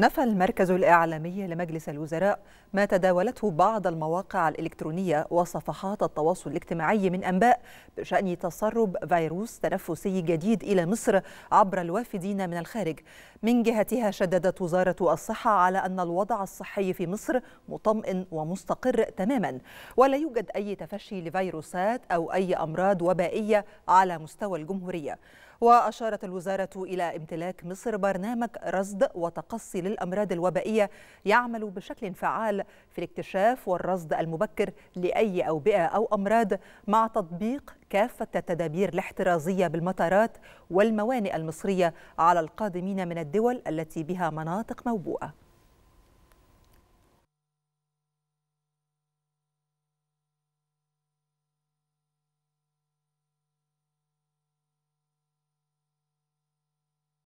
نفى المركز الإعلامي لمجلس الوزراء ما تداولته بعض المواقع الإلكترونية وصفحات التواصل الاجتماعي من أنباء بشأن تسرب فيروس تنفسي جديد إلى مصر عبر الوافدين من الخارج. من جهتها شددت وزارة الصحة على أن الوضع الصحي في مصر مطمئن ومستقر تماما، ولا يوجد أي تفشي لفيروسات أو أي أمراض وبائية على مستوى الجمهورية. وأشارت الوزارة إلى امتلاك مصر برنامج رصد وتقصي للأمراض الوبائية يعمل بشكل فعال في الاكتشاف والرصد المبكر لأي أوبئة أو أمراض، مع تطبيق كافة التدابير الاحترازية بالمطارات والموانئ المصرية على القادمين من الدول التي بها مناطق موبوءة.